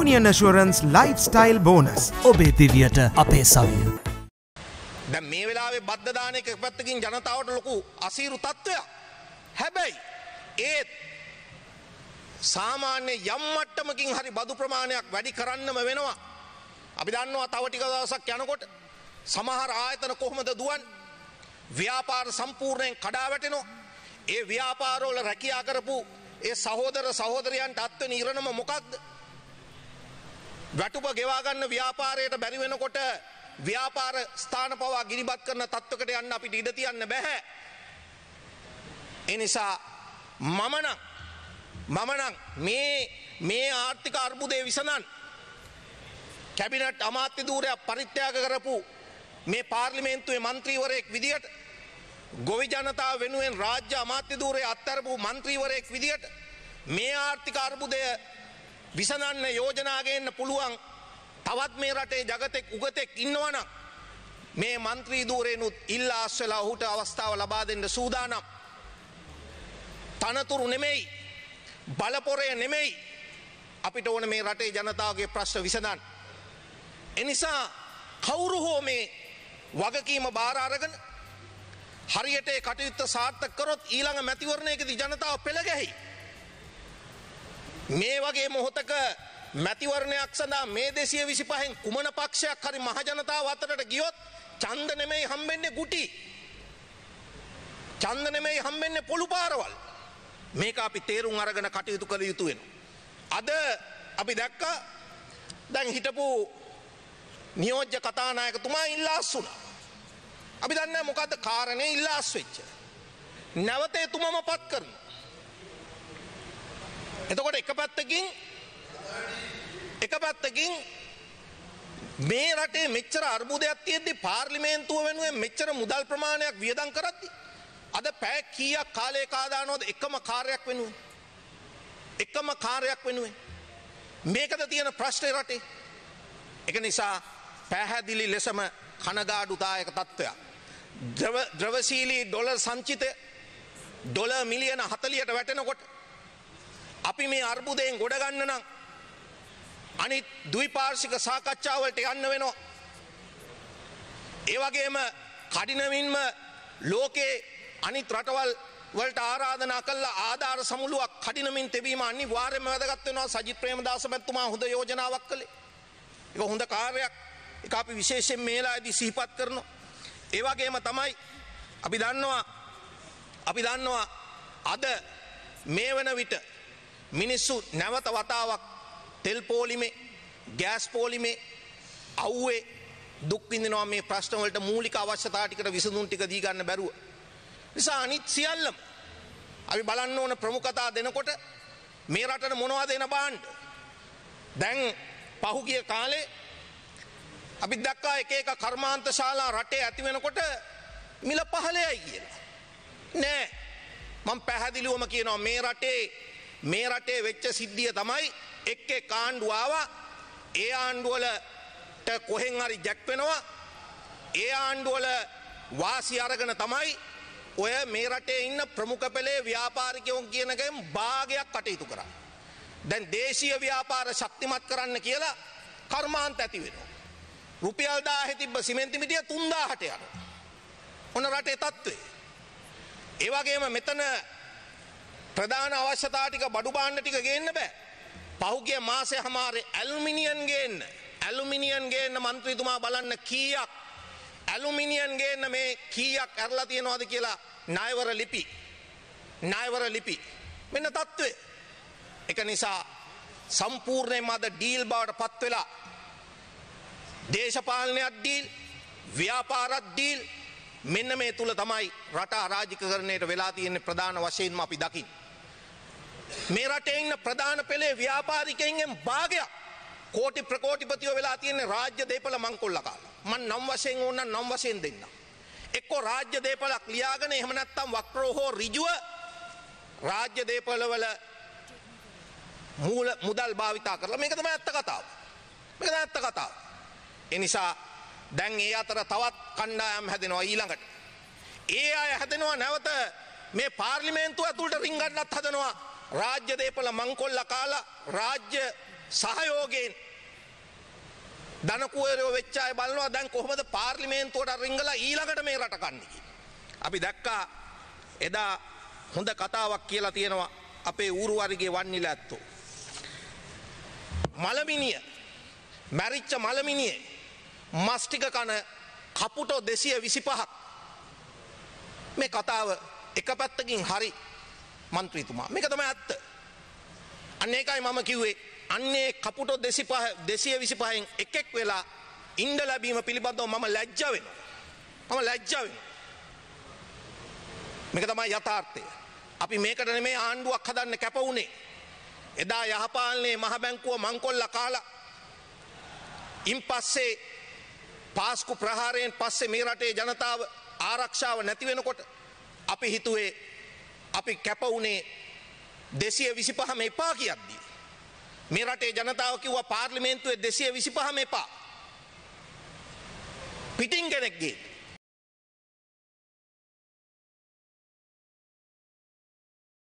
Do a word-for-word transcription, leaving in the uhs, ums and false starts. Union Assurance Lifestyle Bonus. Obe Diviyata ape saviya. Dan මේ වෙලාවේ බද්ද දාන එක පැත්තකින් ජනතාවට ලොකු අසීරු තත්ත්වයක්. හැබැයි ඒත් සාමාන්‍ය යම් මට්ටමකින් හරි බදු ප්‍රමාණයක් වැඩි කරන්නම වෙනවා. අපි දන්නවා තව ටික දවසක් යනකොට සමහර ආයතන කොහොමද දුවන්නේ? ව්‍යාපාර සම්පූර්ණයෙන් කඩා වැටෙනවා. ඒ ව්‍යාපාරවල රැකියා කරපු ඒ සහෝදර සහෝදරයන්ට අත්වෙන ඉරණම මොකක්ද? වැටුප ගෙවා ගන්න ව්‍යාපාරයට බැරි වෙනකොට ව්‍යාපාර ස්ථාන පවා ගිනිබත් කරන තත්වයකට යන්න අපිට ඉඩ තියන්න බෑ. ඒ නිසා මම නම් මම නම් මේ මේ ආර්ථික අර්බුදය විසඳන්න කැබිනට් අමාත්‍ය ධූරය පරිත්‍යාග කරපු මේ පාර්ලිමේන්තුවේ മന്ത്രിවරයෙක් විදියට ගොවි ජනතාව වෙනුවෙන් රාජ්‍ය අමාත්‍ය ධූරයේ අත්තරපු മന്ത്രിවරයෙක් විදියට මේ ආර්ථික අර්බුදය විසඳන්න යෝජනා ගේන්න පුළුවන් තවත් මේ රටේ జగතෙක් උගතෙක් ඉන්නවනම් මේ മന്ത്രി ධූරේනුත් ඉල්ලා අස්වලා ඔහුට අවස්ථාව ලබා දෙන්න සූදානම්. තනතුරු නෙමෙයි බලපොරේ නෙමෙයි අපිට ඕන මේ රටේ ජනතාවගේ ප්‍රශ්න විසඳන්න. ඒ නිසා කවුරු හෝ මේ වගකීම බාර අරගෙන හරියට ඒ කටයුත්ත සාර්ථක කරොත් ඊළඟ මැතිවරණයකදී ජනතාව පෙළ ගැහි. මේ වගේ මොහොතක මැතිවරණයක් සඳහා මේ දෙසිය විසිපහෙන් කුමන පක්ෂයක් හරි මහ ජනතාව අතරට ගියොත් ඡන්ද නෙමෙයි හම්බෙන්නේ ගුටි. ඡන්ද නෙමෙයි හම්බෙන්නේ පොළු පාරවල්. මේක අපි තේරුම් අරගෙන කටයුතු කළ යුතු වෙනවා. අද අපි දැක්කා දැන් හිටපු නියෝජ්‍ය කතානායකතුමා ඉල්ලාස් වුණා. අපි දන්නේ මොකද්ද කාරණේ ඉල්ලාස් වෙච්ච. නැවත එතුමම පත් කරනවා. එතකොට එක පැත්තකින් එක පැත්තකින් මේ රටේ මෙච්චර අර්බුදයක් තියෙද්දි පාර්ලිමේන්තුව වෙනුවෙන් මෙච්චර මුදල් ප්‍රමාණයක් වියදම් කරද්දි අද පැය කීයක් කාලේ කාදානවද එකම කාර්යයක් වෙනුවෙන් එකම කාර්යයක් වෙනුවෙන් මේකද තියෙන ප්‍රශ්නේ රටේ. ඒක නිසා පැහැදිලි ලෙසම කනගාටුදායක තත්ත්වයක්. ද්‍රව ද්‍රවශීලී ඩොලර් සංචිතය ඩොලර් මිලියන හතලියට වැටෙනකොට අපි මේ අර්බුදයෙන් ගොඩ ගන්න නම් අනිත් ද්විපාර්ශික සාකච්ඡා වලට යන්න වෙනවා. ඒ වගේම කඩිනමින්ම ලෝකේ අනිත් රටවල් වලට ආරාධනා කළා ආධාර සමුළුවක් කඩිනමින් තිබීම අනිවාර්යයෙන්ම වැදගත් වෙනවා. සජිත් ප්‍රේමදාස මැතිතුමා හොඳ යෝජනාවක් කළේ. ඒක හොඳ කාර්යයක්. ඒක අපි විශේෂයෙන් මේලාදී සිහිපත් කරනවා. ඒ වගේම තමයි අපි දන්නවා අපි දන්නවා අද මේ වෙන විට මිනිස්සු නැවත වතාවක් තෙල් පොලිමේ ගෑස් පොලිමේ අවුවේ දුක් විඳිනවා. මේ ප්‍රශ්න වලට මූලික අවශ්‍යතා ටිකට විසඳුම් ටික දී ගන්න බැරුව නිසා අනිත් සියල්ලම අපි බලන්න ඕන ප්‍රමුඛතා දෙනකොට මේ රටට මොනවද එන බාණ්ඩ. දැන් පහුගිය කාලේ අපි දැක්කා එක එක කර්මාන්ත ශාලා රටේ ඇති වෙනකොට මිල පහළයි කියලා. නෑ මම පැහැදිලිවම කියනවා මේ රටේ මේ රටේ වෙච්ච සිද්ධිය තමයි එක් එක් ආණ්ඩුව ආවා. ඒ ආණ්ඩුවලට කොහෙන් හරි ජැක් වෙනවා. ඒ ආණ්ඩුවල වාසි අරගෙන තමයි ඔය මේ රටේ ඉන්න ප්‍රමුඛ පෙළේ ව්‍යාපාරිකයන් කියන එකෙන් භාගයක් කටයුතු කරා. දැන් දේශීය ව්‍යාපාර ශක්තිමත් කරන්න කියලා කර්මාන්ත ඇති වෙනවා. රුපියල් දාහේ තිබ්බ සිමෙන්ති මිටිය තුන්දාහට යනවා. ඔන්න රටේ තත්ත්වේ. ඒ වගේම මෙතන ප්‍රධාන අවශ්‍යතා ටික බඩු බාන්න ටික ගේන්න බෑ. පහුගිය මාසේ හැමාරේ ඇලුමිනියම් ගේන්න. ඇලුමිනියම් ගේන්න മന്ത്രിතුමා බලන්න කීයක් ඇලුමිනියම් ගේන්න මේ කීයක් අරලා තියනවද කියලා ණයවර ලිපි. ණයවර ලිපි. මෙන්න තත්ත්වේ. ඒක නිසා සම්පූර්ණයෙන්ම අද ඩීල් බවට පත් වෙලා දේශපාලනයක් ඩීල් ව්‍යාපාරයක් ඩීල් මෙන්න මේ තුල තමයි රට අරාජිකකරණයට වෙලා තියෙන ප්‍රධාන වශයෙන්ම අපි දකින්. මේ රටේ ඉන්න ප්‍රධාන පෙළේ ව්‍යාපාරිකයන්ගෙන් භාගයක් කෝටි ප්‍රකෝටිපතිව වෙලා තියෙන රාජ්‍ය දේපල මංකොල්ල කාලා. මම නම් වශයෙන් ඕන නම් නම් වශයෙන් දෙන්නම්. එක්කෝ රාජ්‍ය දේපලක් ලියාගෙන එහෙම නැත්නම් වක්‍රෝ හෝ ඍජුව රාජ්‍ය දේපලවල මූල මුදල් භාවිතා කරලා මේක තමයි ඇත්ත කතාව. මේක තමයි ඇත්ත කතාව. ඒ නිසා දැන් ඒ අතර තවත් කණ්ඩායම් හැදෙනවා ඊළඟට. ඒ අය හැදෙනවා නැවත මේ පාර්ලිමේන්තුව ඇතුළට රිංගන්නත් හදනවා. රාජ්‍ය දේපල මංකොල්ල කාලා රාජ්‍ය සහයෝගයෙන් ධන කුවරයෝ වෙච්ච අය බලනවා දැන් කොහොමද පාර්ලිමේන්තුවට රිංගලා ඊළඟට මේ රට කන්නේ කියලා. අපි දැක්කා එදා හොඳ කතාවක් කියලා තියෙනවා අපේ ඌරු වර්ගයේ වන්නිල ඇත්තෝ. මලමිනිය මැරිච්ච මලමිනිය මස් ටික කන කපුටෝ දෙසිය විසිපහක්. මේ කතාව එක පැත්තකින් හරි මන්ත්‍රීතුමා. මේක තමයි ඇත්ත. අන්න ඒකයි මම කිව්වේ අන්නේ කපුටෝ දෙසිය විසිපහෙන් එකෙක් වෙලා ඉන්න ලැබීම පිළිබඳව මම ලැජ්ජ වෙනවා. මම ලැජ්ජ වෙනවා. මේක තමයි යථාර්ථය. අපි මේකට නෙමෙයි ආණ්ඩුවක් හදන්න කැප වුණේ. එදා යහපාලනේ මහ බැංකුව මංකොල්ලා කාලා ඉන්පස්සේ පාස්කු ප්‍රහාරයෙන් පස්සේ මේ රටේ ජනතාව ආරක්ෂාව නැති වෙනකොට අපි හිතුවේ අපි කැප වුණේ දෙසිය විසිපහම එපා කියද්දී. මේ රටේ ජනතාව කිව්වා පාර්ලිමේන්තුවේ දෙසිය විසිපහම එපා. පිටින් කෙනෙක්ගේ